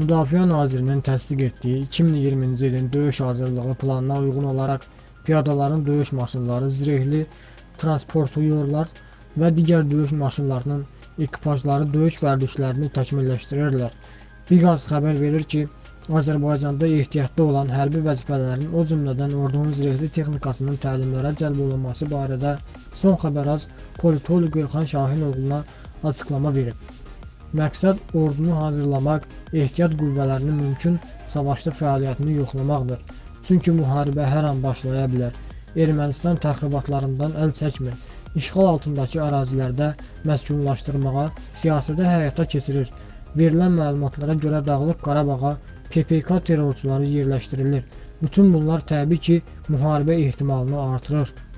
Müdafiə Nazirinin təsdiq etdiyi 2020-ci ilin döyüş hazırlığı planına uyğun olaraq piyadaların döyüş maşınları, zirehli transportyorlar və digər döyüş maşınlarının ekipajları döyüş vərdişlərini təkmilləşdirirlər. Biqaz xəbər verir ki, Azərbaycanda ehtiyatda olan hərbi vəzifələrin, o cümlədən ordunun zirehli texnikasının təlimlərə cəlb olunması barədə son xəbər az politolog Şahin Şahinoğluna açıqlama verib. Məqsəd ordunu hazırlamaq, ehtiyat qüvvələrinin mümkün savaşlı fəaliyyətini yoxlamaqdır. Çünki müharibə hər an başlaya bilər. Ermənistan təxribatlarından əl çəkmir. İşğal altındakı ərazilərdə məskunlaşdırmağa siyasətə həyata keçirir. Verilən məlumatlara görə Dağlıq Qarabağa PKK terrorçuları yerləşdirilir. Bütün bunlar təbii ki, müharibə ehtimalını artırır.